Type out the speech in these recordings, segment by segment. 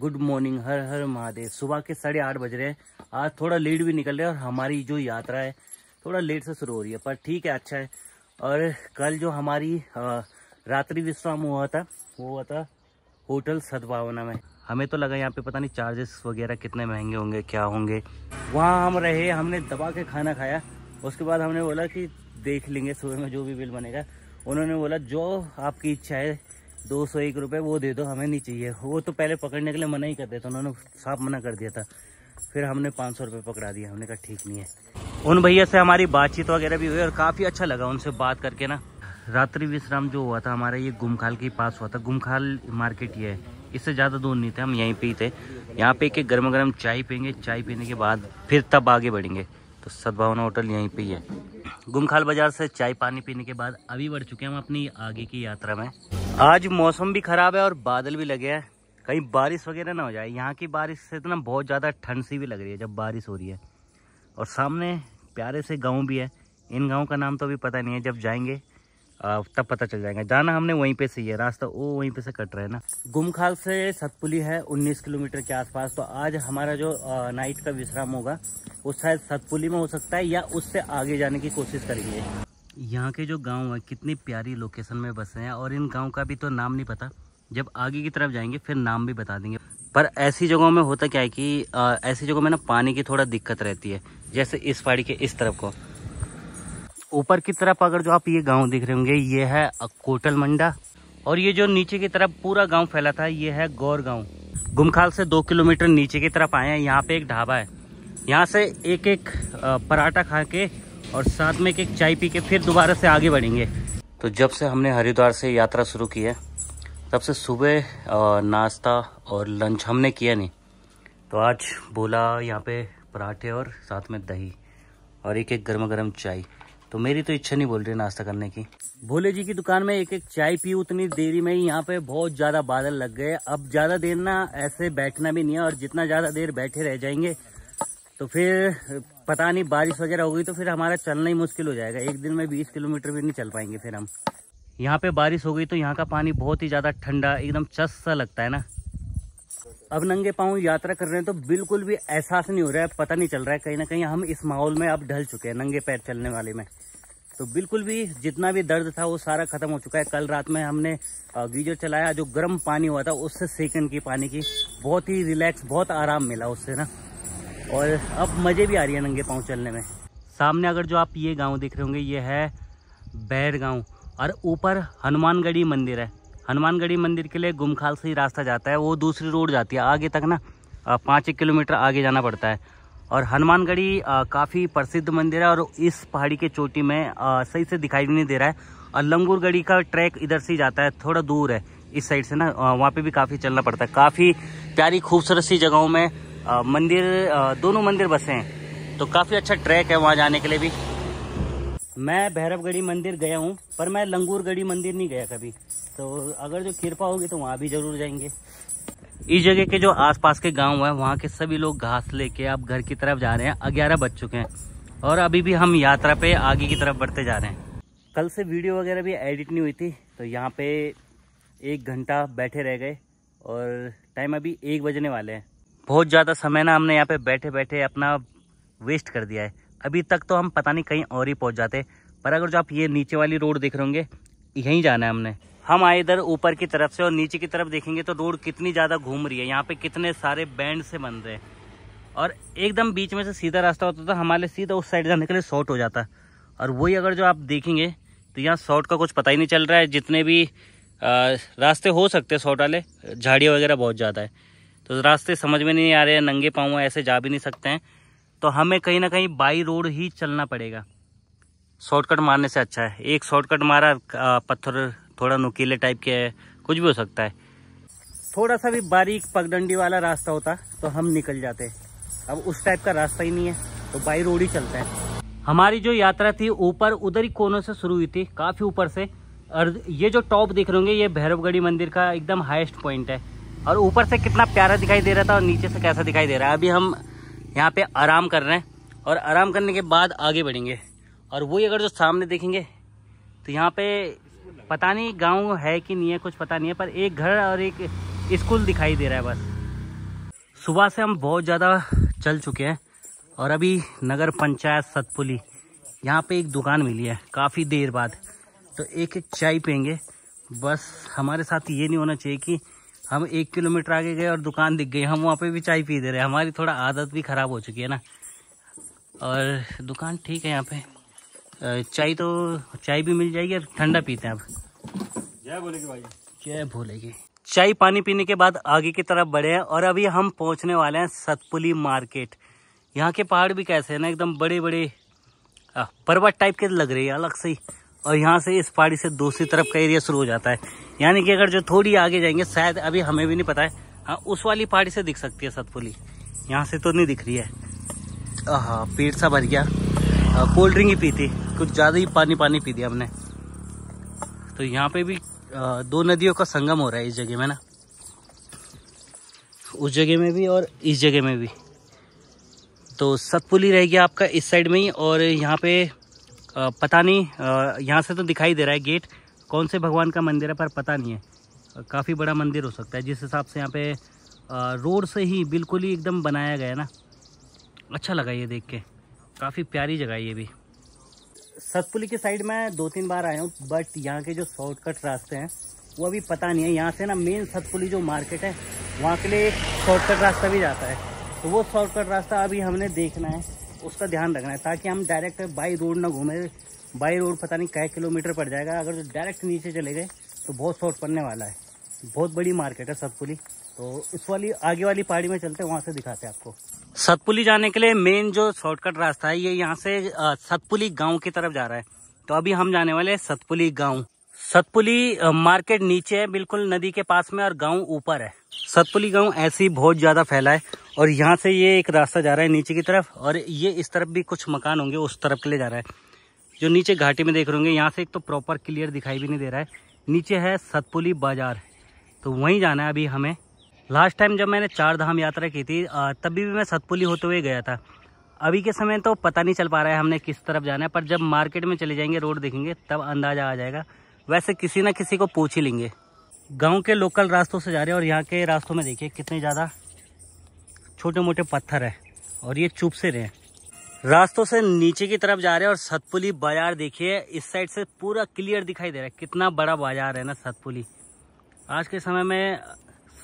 Good morning, Har Har Mahadev. सुबह के 8:30 बज रहे हैं। आज थोड़ा लेट भी निकल रहे हैं और हमारी जो यात्रा है थोड़ा लेट से शुरू हो रही है, पर ठीक है, अच्छा है। और कल जो हमारी रात्रि विश्राम हुआ था होटल सद्भावना में। हमें तो लगा यहाँ पे पता नहीं चार्जेस वगैरह कितने महंगे होंगे, क्या होंगे। वहाँ हम रहे, हमने दबा के खाना खाया। उसके बाद हमने बोला कि देख लेंगे सुबह में जो भी बिल बनेगा। उन्होंने बोला जो आपकी इच्छा है 201 रुपये वो दे दो, हमें नहीं चाहिए। वो तो पहले पकड़ने के लिए मना ही कर देता, उन्होंने साफ मना कर दिया था। फिर हमने 500 रुपये पकड़ा दिया। हमने कहा ठीक नहीं है। उन भैया से हमारी बातचीत वगैरह भी हुई और काफ़ी अच्छा लगा उनसे बात करके ना। रात्रि विश्राम जो हुआ था हमारा, ये गुमखाल के पास हुआ था। गुमखाल मार्केट ये है, इससे ज़्यादा दूर नहीं थे, हम यहीं पे ही थे। यहाँ पे एक गर्मा गर्म चाय पियेंगे, चाय पीने के बाद फिर तब आगे बढ़ेंगे। तो सद्भावना होटल यहीं पे ही है। गुमखाल बाज़ार से चाय पानी पीने के बाद अभी बढ़ चुके हैं हम अपनी आगे की यात्रा में। आज मौसम भी ख़राब है और बादल भी लगे हैं, कहीं बारिश वगैरह ना हो जाए। यहाँ की बारिश से तो ना बहुत ज़्यादा ठंड सी भी लग रही है जब बारिश हो रही है। और सामने प्यारे से गाँव भी है, इन गाँव का नाम तो अभी पता नहीं है, जब जाएंगे तब पता चल जाएगा। जाना हमने वहीं पे से ही है, रास्ता वो वहीं पे से कट रहा है ना। गुमखाल से सतपुली है 19 किलोमीटर के आसपास। तो आज हमारा जो नाइट का विश्राम होगा वो शायद सतपुली में हो सकता है, या उससे आगे जाने की कोशिश करेंगे। यहाँ के जो गांव है कितनी प्यारी लोकेशन में बसे हैं, और इन गाँव का भी तो नाम नहीं पता। जब आगे की तरफ जाएंगे फिर नाम भी बता देंगे। पर ऐसी जगहों में होता क्या है कि ऐसी जगहों में ना पानी की थोड़ा दिक्कत रहती है। जैसे इस पहाड़ी के इस तरफ को ऊपर की तरफ अगर जो आप ये गांव दिख रहे होंगे, ये है कोटलमंडा। और ये जो नीचे की तरफ पूरा गांव फैला था, ये है गौर गांव। गुमखाल से 2 किलोमीटर नीचे की तरफ आए हैं। यहाँ पे एक ढाबा है, यहाँ से एक एक पराठा खा के और साथ में एक चाय पी के फिर दोबारा से आगे बढ़ेंगे। तो जब से हमने हरिद्वार से यात्रा शुरू की है तब से सुबह नाश्ता और लंच हमने किया नहीं। तो आज बोला यहाँ पे पराठे और साथ में दही और एक एक गर्मा गर्म चाय। तो मेरी तो इच्छा नहीं बोल रही नाश्ता करने की। भोले जी की दुकान में एक एक चाय पी उतनी देरी में ही। यहाँ पे बहुत ज्यादा बादल लग गए। अब ज्यादा देर ना ऐसे बैठना भी नहीं है, और जितना ज्यादा देर बैठे रह जाएंगे तो फिर पता नहीं बारिश वगैरह होगी तो फिर हमारा चलना ही मुश्किल हो जाएगा। एक दिन में 20 किलोमीटर भी नहीं चल पाएंगे फिर हम। यहाँ पे बारिश हो गई तो यहाँ का पानी बहुत ही ज्यादा ठंडा, एकदम चस सा लगता है ना। अब नंगे पाँव यात्रा कर रहे हैं तो बिल्कुल भी एहसास नहीं हो रहा है, पता नहीं चल रहा है। कहीं ना कहीं हम इस माहौल में अब ढल चुके हैं, नंगे पैर चलने वाले में। तो बिल्कुल भी जितना भी दर्द था वो सारा खत्म हो चुका है। कल रात में हमने गीजर चलाया, जो गर्म पानी हुआ था उससे सेकंड की पानी की बहुत ही रिलैक्स, बहुत आराम मिला उससे ना। और अब मज़े भी आ रही है नंगे पाँव चलने में। सामने अगर जो आप ये गाँव देख रहे होंगे, ये है बैरगाँव, और ऊपर हनुमानगढ़ी मंदिर है। हनुमानगढ़ी मंदिर के लिए गुमखाल से ही रास्ता जाता है, वो दूसरी रोड जाती है आगे तक ना। 5-1 किलोमीटर आगे जाना पड़ता है। और हनुमानगढ़ी काफ़ी प्रसिद्ध मंदिर है, और इस पहाड़ी के चोटी में सही से दिखाई भी नहीं दे रहा है। और लंगूरगढ़ी का ट्रैक इधर से ही जाता है, थोड़ा दूर है इस साइड से ना। वहाँ पे भी काफ़ी चलना पड़ता है। काफ़ी प्यारी खूबसूरत सी जगहों में मंदिर, दोनों मंदिर बसे हैं। तो काफ़ी अच्छा ट्रैक है वहाँ जाने के लिए भी। मैं भैरवगढ़ी मंदिर गया हूँ, पर मैं लंगूरगढ़ी मंदिर नहीं गया कभी। तो अगर जो कृपा होगी तो वहाँ भी जरूर जाएंगे। इस जगह के जो आसपास के गांव है वहाँ के सभी लोग घास लेके अब घर की तरफ जा रहे हैं। 11 बज चुके हैं और अभी भी हम यात्रा पे आगे की तरफ बढ़ते जा रहे हैं। कल से वीडियो वगैरह भी एडिट नहीं हुई थी, तो यहाँ पे 1 घंटा बैठे रह गए और टाइम अभी 1 बजने वाले हैं। बहुत ज़्यादा समय ना हमने यहाँ पे बैठे बैठे अपना वेस्ट कर दिया है। अभी तक तो हम पता नहीं कहीं और ही पहुँच जाते, पर अगर जो आप ये नीचे वाली रोड देख रहे होंगे, यहीं जाना है हमने। हम आए इधर ऊपर की तरफ से, और नीचे की तरफ देखेंगे तो रोड कितनी ज़्यादा घूम रही है। यहाँ पे कितने सारे बैंड से बन रहे हैं, और एकदम बीच में से सीधा रास्ता होता था हमारे लिए, सीधा उस साइड जाने के लिए शॉर्ट हो जाता। और वही अगर जो आप देखेंगे तो यहाँ शॉर्ट का कुछ पता ही नहीं चल रहा है। जितने भी रास्ते हो सकते हैं शॉर्ट वाले, झाड़ियाँ वगैरह बहुत ज़्यादा है तो रास्ते समझ में नहीं आ रहे हैं। नंगे पाँव ऐसे जा भी नहीं सकते हैं, तो हमें कहीं ना कहीं बाई रोड ही चलना पड़ेगा। शॉर्टकट मारने से अच्छा है, एक शॉर्टकट मारा, पत्थर थोड़ा नुकीले टाइप के है, कुछ भी हो सकता है। थोड़ा सा भी बारीक पगडंडी वाला रास्ता होता तो हम निकल जाते, अब उस टाइप का रास्ता ही नहीं है तो बाई रोड ही चलता है। हमारी जो यात्रा थी ऊपर उधर ही कोनों से शुरू हुई थी, काफ़ी ऊपर से। और ये जो टॉप देख रहे होंगे, ये भैरवगढ़ी मंदिर का एकदम हाईएस्ट पॉइंट है। और ऊपर से कितना प्यारा दिखाई दे रहा था और नीचे से कैसा दिखाई दे रहा है। अभी हम यहाँ पर आराम कर रहे हैं, और आराम करने के बाद आगे बढ़ेंगे। और वही अगर जो सामने देखेंगे तो यहाँ पे पता नहीं गांव है कि नहीं है, कुछ पता नहीं है, पर एक घर और एक स्कूल दिखाई दे रहा है बस। सुबह से हम बहुत ज़्यादा चल चुके हैं और अभी नगर पंचायत सतपुली यहाँ पे एक दुकान मिली है काफ़ी देर बाद, तो एक एक चाय पियेंगे। बस हमारे साथ ये नहीं होना चाहिए कि हम 1 किलोमीटर आगे गए और दुकान दिख गई, हम वहाँ पे भी चाय पी दे रहे हैं। हमारी थोड़ा आदत भी ख़राब हो चुकी है ना। और दुकान ठीक है यहाँ पे, चाय तो चाय भी मिल जाएगी और ठंडा पीते हैं। अब जय बोलेगी भाई, जय बोलेगी। चाय पानी पीने के बाद आगे की तरफ बढ़े हैं और अभी हम पहुँचने वाले हैं सतपुली मार्केट। यहाँ के पहाड़ भी कैसे हैं ना, एकदम बड़े बड़े पर्वत टाइप के लग रही है अलग से ही। और यहाँ से इस पहाड़ी से दूसरी तरफ का एरिया शुरू हो जाता है, यानी कि अगर जो थोड़ी आगे जाएंगे शायद, अभी हमें भी नहीं पता है। हाँ, उस वाली पहाड़ी से दिख सकती है सतपुली, यहाँ से तो नहीं दिख रही है। हाँ, पेट सा भर गया, कोल्ड ड्रिंक ही पीती, कुछ ज़्यादा ही पानी पी दिया हमने। तो यहाँ पे भी दो नदियों का संगम हो रहा है इस जगह में ना, उस जगह में भी और इस जगह में भी। तो सतपुली रह गया आपका इस साइड में ही। और यहाँ पे पता नहीं, यहाँ से तो दिखाई दे रहा है गेट, कौन से भगवान का मंदिर है पर पता नहीं है, काफ़ी बड़ा मंदिर हो सकता है जिस हिसाब से यहाँ पे रोड से ही बिल्कुल ही एकदम बनाया गया है ना। अच्छा लगा ये देख के, काफ़ी प्यारी जगह है ये भी। सतपुली के साइड में 2-3 बार आया हूँ, बट यहाँ के जो शॉर्टकट रास्ते हैं वो अभी पता नहीं है। यहाँ से ना मेन सतपुली जो मार्केट है वहाँ के लिए एक शॉर्टकट रास्ता भी जाता है, तो वो शॉर्टकट रास्ता अभी हमने देखना है, उसका ध्यान रखना है ताकि हम डायरेक्ट बाई रोड ना घूमें। बाई रोड पता नहीं कई किलोमीटर पड़ जाएगा, अगर तो डायरेक्ट नीचे चले गए तो बहुत शॉर्ट पड़ने वाला है। बहुत बड़ी मार्केट है सतपुली, तो इस वाली आगे वाली पहाड़ी में चलते हैं, वहाँ से दिखाते हैं आपको। सतपुली जाने के लिए मेन जो शॉर्टकट रास्ता है ये यहाँ से सतपुली गाँव की तरफ जा रहा है, तो अभी हम जाने वाले हैं सतपुली गाँव। सतपुली मार्केट नीचे है बिल्कुल नदी के पास में और गाँव ऊपर है। सतपुली गाँव ऐसे ही बहुत ज़्यादा फैला है और यहाँ से ये एक रास्ता जा रहा है नीचे की तरफ, और ये इस तरफ भी कुछ मकान होंगे, उस तरफ के लिए जा रहा है जो नीचे घाटी में देख रहे होंगे। यहाँ से एक तो प्रॉपर क्लियर दिखाई भी नहीं दे रहा है, नीचे है सतपुली बाजार, तो वहीं जाना है अभी हमें। लास्ट टाइम जब मैंने 4 धाम यात्रा की थी तभी भी मैं सतपुली होते हुए गया था। अभी के समय तो पता नहीं चल पा रहा है हमने किस तरफ जाना है, पर जब मार्केट में चले जाएंगे, रोड देखेंगे तब अंदाज़ा आ जाएगा। वैसे किसी न किसी को पूछ ही लेंगे। गाँव के लोकल रास्तों से जा रहे हैं और यहाँ के रास्तों में देखिए कितने ज़्यादा छोटे मोटे पत्थर है और ये चुप से रहे हैं। रास्तों से नीचे की तरफ जा रहे हैं और सतपुली बाजार देखिए इस साइड से पूरा क्लियर दिखाई दे रहा है। कितना बड़ा बाजार है ना सतपुली। आज के समय में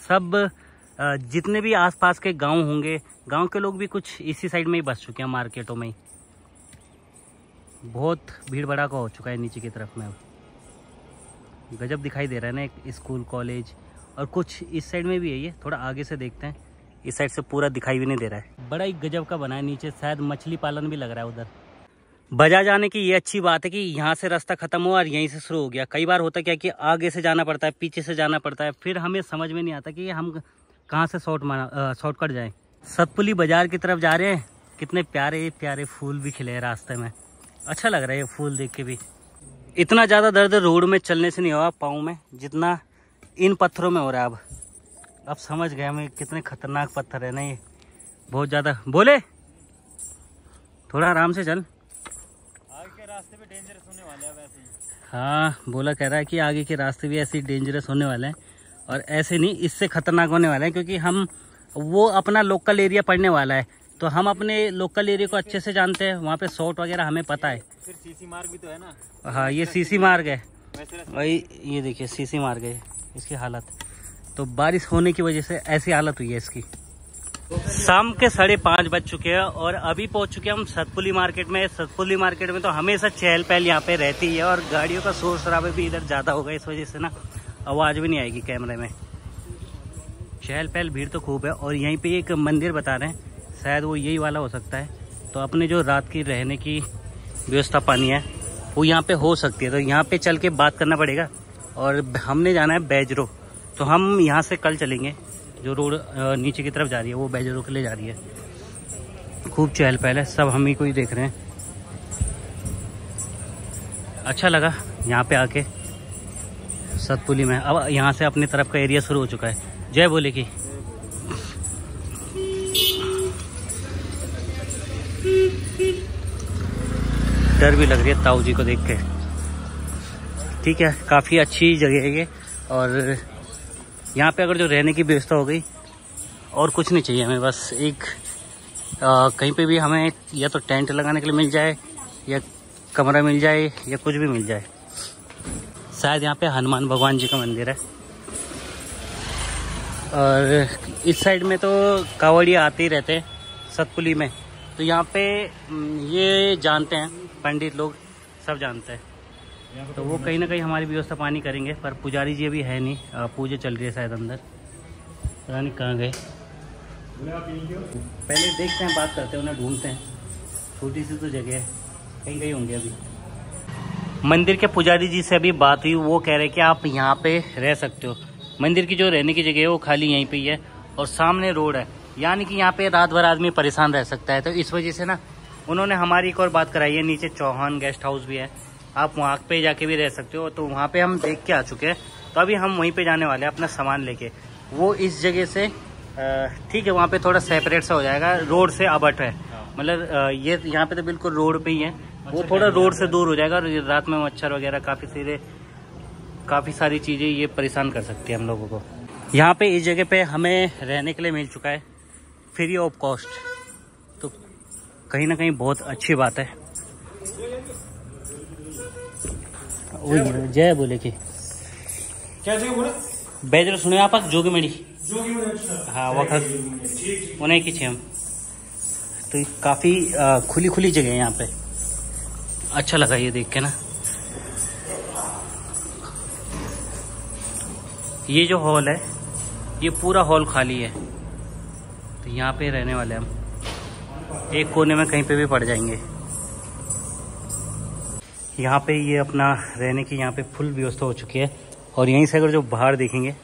सब जितने भी आसपास के गांव होंगे, गांव के लोग भी कुछ इसी साइड में ही बस चुके हैं मार्केटों में ही। बहुत भीड़ भड़ाका हो चुका है नीचे की तरफ में, गजब दिखाई दे रहा है ना। एक स्कूल कॉलेज और कुछ इस साइड में भी है, ये थोड़ा आगे से देखते हैं, इस साइड से पूरा दिखाई भी नहीं दे रहा है। बड़ा ही गजब का बना है, नीचे शायद मछली पालन भी लग रहा है उधर। बाजार जाने की ये अच्छी बात है कि यहाँ से रास्ता खत्म हुआ और यहीं से शुरू हो गया। कई बार होता क्या कि आगे से जाना पड़ता है, पीछे से जाना पड़ता है, फिर हमें समझ में नहीं आता कि हम कहाँ से शॉर्टकट जाएं। सतपुली बाजार की तरफ जा रहे हैं। कितने प्यारे प्यारे फूल भी खिले हैं रास्ते में, अच्छा लग रहा है ये फूल देख के भी। इतना ज़्यादा दर्द रोड में चलने से नहीं हुआ पाँव में जितना इन पत्थरों में हो रहा है। अब समझ गए हमें कितने खतरनाक पत्थर है ना ये, बहुत ज़्यादा। बोले थोड़ा आराम से चल, आगे के रास्ते भी डेंजरस होने वाले हैं वैसे ही। हाँ, बोला कह रहा है कि आगे के रास्ते भी ऐसे डेंजरस होने वाले हैं, और ऐसे नहीं इससे खतरनाक होने वाले हैं, क्योंकि हम वो अपना लोकल एरिया पड़ने वाला है। तो हम अपने लोकल एरिया को अच्छे से जानते हैं, वहाँ पे शॉर्ट वगैरह हमें पता है। फिर सीसी मार्ग भी तो है ना। हाँ, ये सीसी मार्ग है भाई, ये देखिए सीसी मार्ग है। इसकी हालत तो बारिश होने की वजह से ऐसी हालत हुई है इसकी। शाम के 5:30 बज चुके हैं और अभी पहुंच चुके हैं हम सतपुली मार्केट में। सतपुली मार्केट में तो हमेशा चहल पहल यहाँ पे रहती है और गाड़ियों का शोर शराबे भी इधर ज़्यादा होगा, इस वजह से ना आवाज़ भी नहीं आएगी कैमरे में। चहल पहल भीड़ तो खूब है। और यहीं पर एक मंदिर बता रहे हैं, शायद वो यही वाला हो सकता है। तो अपने जो रात की रहने की व्यवस्था पानी है वो यहाँ पर हो सकती है, तो यहाँ पर चल के बात करना पड़ेगा। और हमने जाना है बैजरो, तो हम यहाँ से कल चलेंगे। जो रोड नीचे की तरफ जा रही है वो बैजरो के लिए जा रही है। खूब चहल पहल है, सब हम ही को ही देख रहे हैं। अच्छा लगा यहाँ पे आके सतपुली में। अब यहाँ से अपनी तरफ का एरिया शुरू हो चुका है। जय बोले की। डर भी लग रही है ताऊ जी को देख के। ठीक है, काफ़ी अच्छी जगह है ये। और यहाँ पे अगर जो रहने की व्यवस्था हो गई और कुछ नहीं चाहिए हमें, बस एक कहीं पे भी हमें या तो टेंट लगाने के लिए मिल जाए या कमरा मिल जाए या कुछ भी मिल जाए। शायद यहाँ पे हनुमान भगवान जी का मंदिर है। और इस साइड में तो कांवड़िया आते ही रहते हैं सतपुली में, तो यहाँ पे ये जानते हैं पंडित लोग सब जानते हैं, तो वो कहीं ना कहीं हमारी व्यवस्था पानी करेंगे। पर पुजारी जी भी है नहीं, पूजा चल रही है शायद अंदर, पता नहीं कहाँ गए। पहले देखते हैं, बात करते हैं, उन्हें ढूंढते हैं। छोटी सी तो जगह है, कहीं कहीं होंगे। अभी मंदिर के पुजारी जी से अभी बात हुई, वो कह रहे कि आप यहाँ पे रह सकते हो। मंदिर की जो रहने की जगह है वो खाली यहीं पे ही है और सामने रोड है, यानी कि यहाँ पे रात भर आदमी परेशान रह सकता है। तो इस वजह से ना उन्होंने हमारी एक और बात कराई है, नीचे चौहान गेस्ट हाउस भी है, आप वहाँ पे जाके भी रह सकते हो। तो वहाँ पे हम देख के आ चुके हैं, तो अभी हम वहीं पे जाने वाले हैं अपना सामान लेके। वो इस जगह से ठीक है, वहाँ पे थोड़ा सेपरेट सा हो जाएगा, रोड से अबट है, मतलब ये यहाँ पे तो बिल्कुल रोड पे ही है, वो थोड़ा रोड से दूर हो जाएगा। और रात में मच्छर वगैरह काफ़ी सारी चीज़ें ये परेशान कर सकती है हम लोगों को। यहाँ पे इस जगह पे हमें रहने के लिए मिल चुका है फ्री ऑफ कॉस्ट, तो कहीं ना कहीं बहुत अच्छी बात है। जय बोले कि क्या बेजर सुने आप जोगीमढ़ी, हाँ वक्त उन्हें कि हम तो काफ़ी खुली खुली जगह है यहाँ पे, अच्छा लगा ये देख के ना। ये जो हॉल है ये पूरा हॉल खाली है, तो यहाँ पे रहने वाले हम, एक कोने में कहीं पे भी पड़ जाएंगे। यहाँ पे ये अपना रहने की यहाँ पे फुल व्यवस्था हो चुकी है। और यहीं से अगर जो बाहर देखेंगे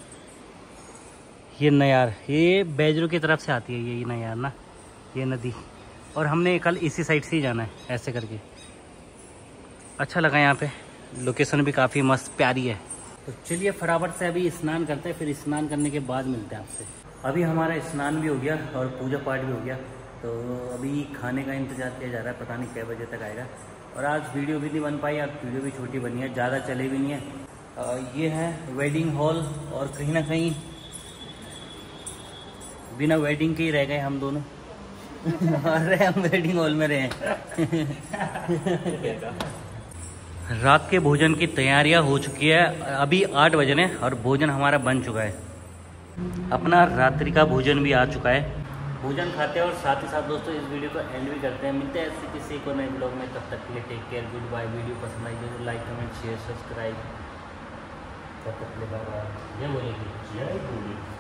ये नयार, ये बैजरू की तरफ से आती है ये नयार ना, ये नदी, और हमने कल इसी साइड से ही जाना है ऐसे करके। अच्छा लगा यहाँ पे, लोकेशन भी काफ़ी मस्त प्यारी है। तो चलिए फटाफट से अभी स्नान करते हैं, फिर स्नान करने के बाद मिलते हैं आपसे। अभी हमारा स्नान भी हो गया और पूजा पाठ भी हो गया, तो अभी खाने का इंतजार किया जा रहा है, पता नहीं कितने बजे तक आएगा। और आज वीडियो भी नहीं बन पाई, आज वीडियो भी छोटी बनी है, ज़्यादा चले भी नहीं है। ये है वेडिंग हॉल, और कहीं ना कहीं बिना वेडिंग के ही रह गए हम दोनों और हम वेडिंग हॉल में रहे रात के भोजन की तैयारियां हो चुकी है, अभी 8 बजे हैं और भोजन हमारा बन चुका है। अपना रात्रि का भोजन भी आ चुका है, भोजन खाते हैं और साथ ही साथ दोस्तों इस वीडियो को एंड भी करते हैं। मिलते हैं ऐसे किसी को नए ब्लॉग में, तब तक के लिए take care, good bye. Video पसंद आई तो लाइक कमेंट शेयर सब्सक्राइब, तब तक के लिए बाय बाय। जय बोले।